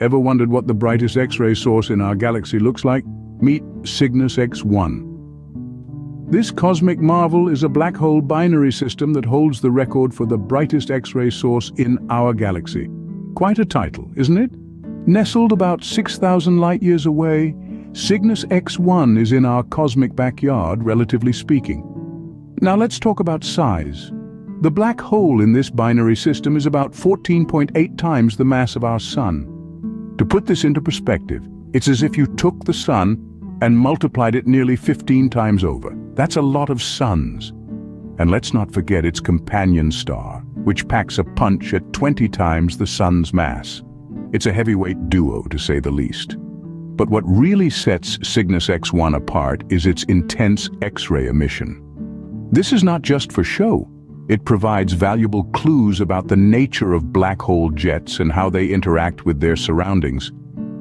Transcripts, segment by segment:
Ever wondered what the brightest X-ray source in our galaxy looks like? Meet Cygnus X-1. This cosmic marvel is a black hole binary system that holds the record for the brightest X-ray source in our galaxy. Quite a title, isn't it? Nestled about 6,000 light-years away, Cygnus X-1 is in our cosmic backyard, relatively speaking. Now let's talk about size. The black hole in this binary system is about 14.8 times the mass of our Sun. To put this into perspective, it's as if you took the Sun and multiplied it nearly 15 times over. That's a lot of suns. And let's not forget its companion star, which packs a punch at 20 times the Sun's mass. It's a heavyweight duo, to say the least. But what really sets Cygnus X-1 apart is its intense X-ray emission. This is not just for show. It provides valuable clues about the nature of black hole jets and how they interact with their surroundings.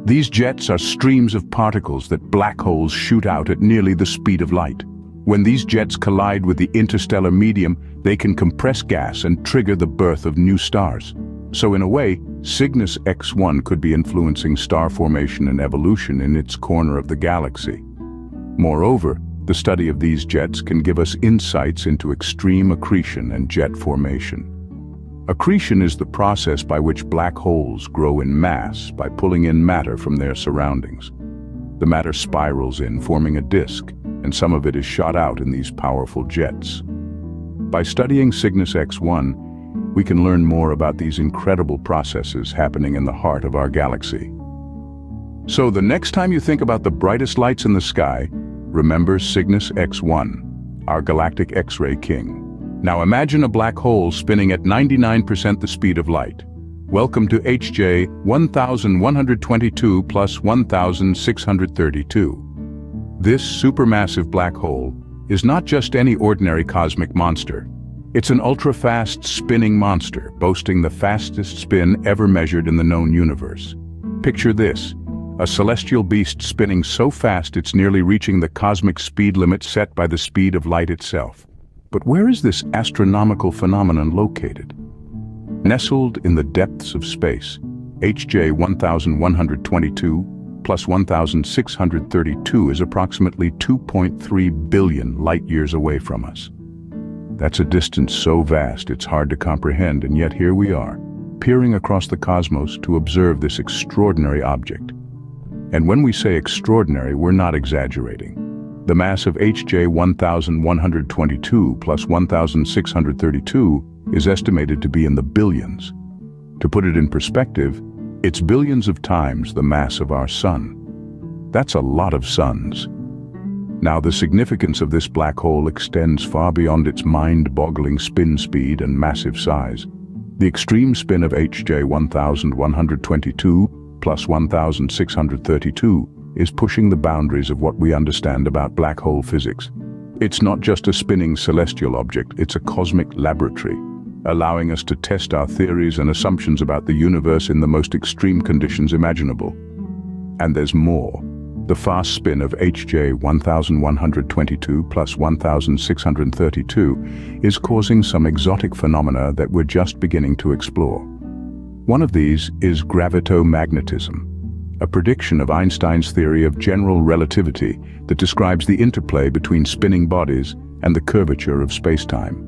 These jets are streams of particles that black holes shoot out at nearly the speed of light. When these jets collide with the interstellar medium, they can compress gas and trigger the birth of new stars. So in a way, Cygnus X-1 could be influencing star formation and evolution in its corner of the galaxy. Moreover, the study of these jets can give us insights into extreme accretion and jet formation. Accretion is the process by which black holes grow in mass by pulling in matter from their surroundings. The matter spirals in, forming a disk, and some of it is shot out in these powerful jets. By studying Cygnus X-1, we can learn more about these incredible processes happening in the heart of our galaxy. So the next time you think about the brightest lights in the sky, remember Cygnus X-1, our galactic X-ray king. Now imagine a black hole spinning at 99% the speed of light. Welcome to HJ 1122 plus 1632. This supermassive black hole is not just any ordinary cosmic monster. It's an ultra-fast spinning monster, boasting the fastest spin ever measured in the known universe. Picture this, a celestial beast spinning so fast it's nearly reaching the cosmic speed limit set by the speed of light itself. But where is this astronomical phenomenon located? Nestled in the depths of space, HJ 1122 plus 1632 is approximately 2.3 billion light-years away from us. That's a distance so vast it's hard to comprehend, and yet here we are, peering across the cosmos to observe this extraordinary object. And when we say extraordinary, we're not exaggerating. The mass of HJ 1122 plus 1632 is estimated to be in the billions. To put it in perspective, it's billions of times the mass of our Sun. That's a lot of suns. Now, the significance of this black hole extends far beyond its mind-boggling spin speed and massive size. The extreme spin of HJ 1122 plus 1632 is pushing the boundaries of what we understand about black hole physics. It's not just a spinning celestial object, it's a cosmic laboratory, allowing us to test our theories and assumptions about the universe in the most extreme conditions imaginable. And there's more. The fast spin of HJ 1122 plus 1632 is causing some exotic phenomena that we're just beginning to explore. One of these is gravitomagnetism, a prediction of Einstein's theory of general relativity that describes the interplay between spinning bodies and the curvature of spacetime.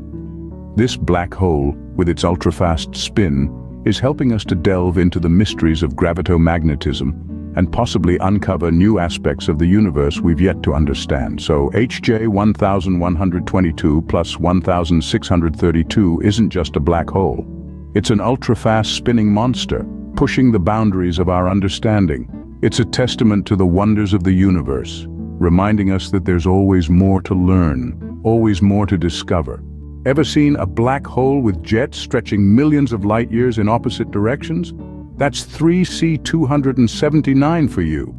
This black hole, with its ultra-fast spin, is helping us to delve into the mysteries of gravitomagnetism and possibly uncover new aspects of the universe we've yet to understand. So HJ 1122 plus 1632 isn't just a black hole. It's an ultra-fast spinning monster, pushing the boundaries of our understanding. It's a testament to the wonders of the universe, reminding us that there's always more to learn, always more to discover. Ever seen a black hole with jets stretching millions of light-years in opposite directions? That's 3C 279 for you.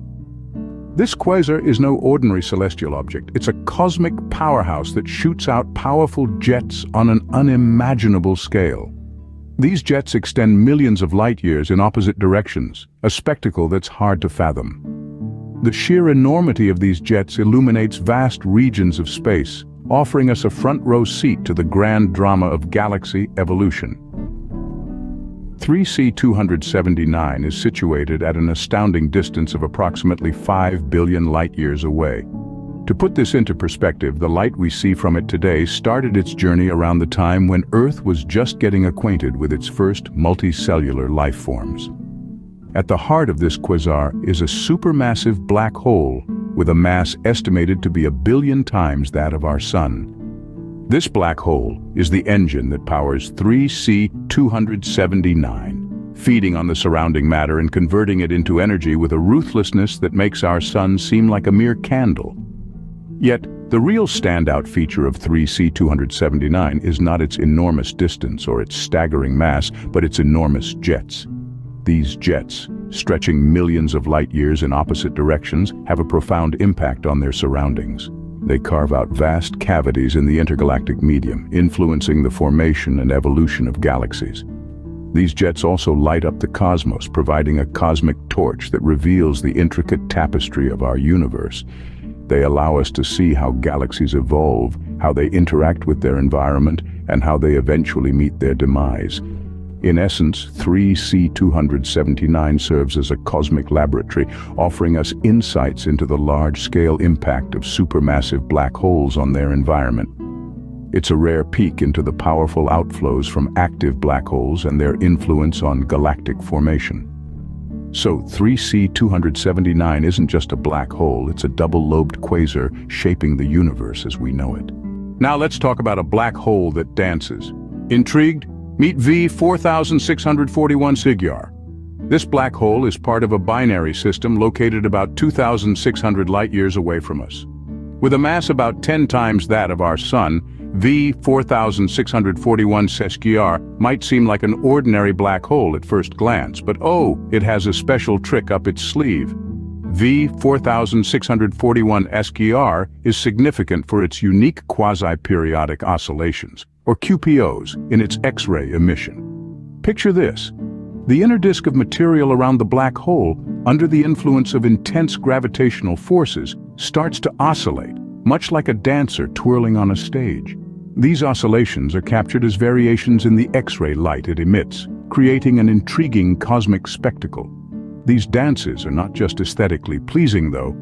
This quasar is no ordinary celestial object. It's a cosmic powerhouse that shoots out powerful jets on an unimaginable scale. These jets extend millions of light-years in opposite directions, a spectacle that's hard to fathom. The sheer enormity of these jets illuminates vast regions of space, offering us a front-row seat to the grand drama of galaxy evolution. 3C 279 is situated at an astounding distance of approximately 5 billion light-years away. To put this into perspective, the light we see from it today started its journey around the time when Earth was just getting acquainted with its first multicellular life forms. At the heart of this quasar is a supermassive black hole with a mass estimated to be 1 billion times that of our Sun. This black hole is the engine that powers 3C 279, feeding on the surrounding matter and converting it into energy with a ruthlessness that makes our Sun seem like a mere candle. Yet, the real standout feature of 3C 279 is not its enormous distance or its staggering mass, but its enormous jets. These jets, stretching millions of light-years in opposite directions, have a profound impact on their surroundings. They carve out vast cavities in the intergalactic medium, influencing the formation and evolution of galaxies. These jets also light up the cosmos, providing a cosmic torch that reveals the intricate tapestry of our universe. They allow us to see how galaxies evolve, how they interact with their environment, and how they eventually meet their demise. In essence, 3C 279 serves as a cosmic laboratory, offering us insights into the large-scale impact of supermassive black holes on their environment. It's a rare peek into the powerful outflows from active black holes and their influence on galactic formation. So 3C 279 isn't just a black hole, it's a double-lobed quasar shaping the universe as we know it. Now let's talk about a black hole that dances. Intrigued? Meet V4641 Sgr. This black hole is part of a binary system located about 2,600 light-years away from us. With a mass about 10 times that of our Sun, V4641 Sgr might seem like an ordinary black hole at first glance, but oh, it has a special trick up its sleeve. V4641 Sgr is significant for its unique quasi-periodic oscillations, or QPOs, in its X-ray emission. Picture this: the inner disk of material around the black hole, under the influence of intense gravitational forces, starts to oscillate, much like a dancer twirling on a stage. These oscillations are captured as variations in the X-ray light it emits, creating an intriguing cosmic spectacle. These dances are not just aesthetically pleasing, though.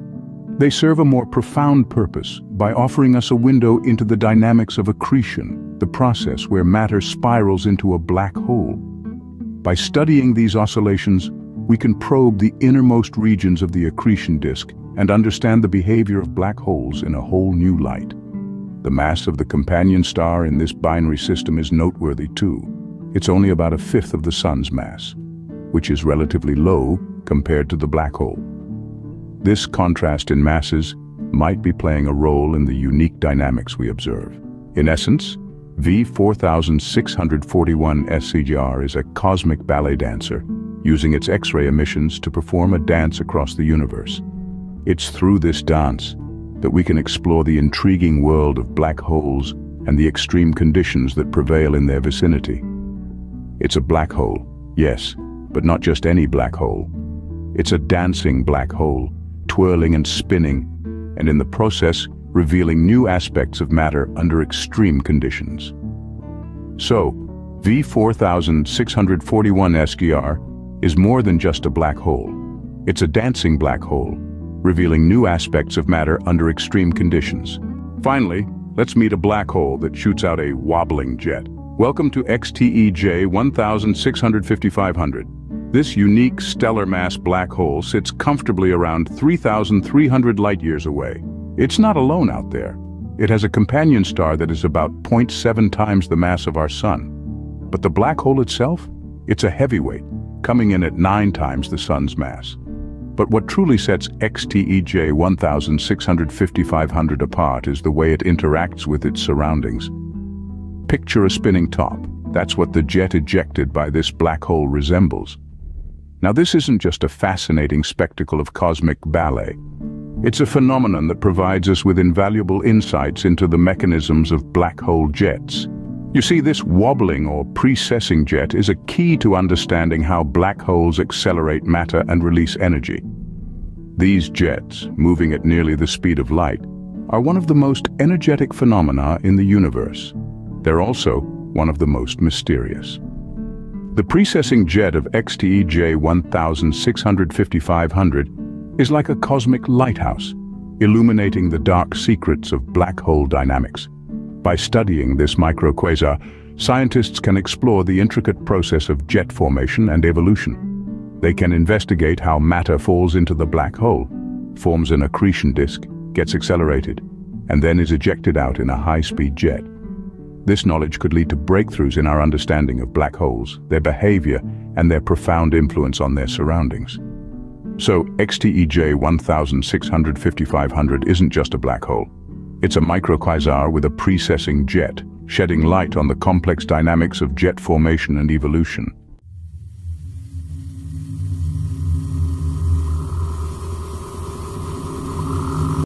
They serve a more profound purpose by offering us a window into the dynamics of accretion, the process where matter spirals into a black hole. By studying these oscillations, we can probe the innermost regions of the accretion disk and understand the behavior of black holes in a whole new light. The mass of the companion star in this binary system is noteworthy too. It's only about 1/5 of the Sun's mass, which is relatively low compared to the black hole. This contrast in masses might be playing a role in the unique dynamics we observe. In essence, V4641 Sgr is a cosmic ballet dancer, using its X-ray emissions to perform a dance across the universe. It's through this dance that we can explore the intriguing world of black holes and the extreme conditions that prevail in their vicinity. It's a black hole, yes, but not just any black hole. It's a dancing black hole, twirling and spinning, and in the process, revealing new aspects of matter under extreme conditions. So, V4641 Sgr is more than just a black hole. It's a dancing black hole, revealing new aspects of matter under extreme conditions. Finally, let's meet a black hole that shoots out a wobbling jet. Welcome to XTE J1650-500. This unique stellar mass black hole sits comfortably around 3,300 light-years away. It's not alone out there. It has a companion star that is about 0.7 times the mass of our Sun. But the black hole itself? It's a heavyweight, coming in at 9 times the Sun's mass. But what truly sets XTE J1650-500 apart is the way it interacts with its surroundings. Picture a spinning top. That's what the jet ejected by this black hole resembles. Now, this isn't just a fascinating spectacle of cosmic ballet. It's a phenomenon that provides us with invaluable insights into the mechanisms of black hole jets. You see, this wobbling or precessing jet is a key to understanding how black holes accelerate matter and release energy. These jets, moving at nearly the speed of light, are one of the most energetic phenomena in the universe. They're also one of the most mysterious. The precessing jet of XTE J1650-500 is like a cosmic lighthouse, illuminating the dark secrets of black hole dynamics. By studying this microquasar, scientists can explore the intricate process of jet formation and evolution. They can investigate how matter falls into the black hole, forms an accretion disk, gets accelerated, and then is ejected out in a high-speed jet. This knowledge could lead to breakthroughs in our understanding of black holes, their behavior, and their profound influence on their surroundings. So, XTE J1650-500 isn't just a black hole. It's a microquasar with a precessing jet, shedding light on the complex dynamics of jet formation and evolution.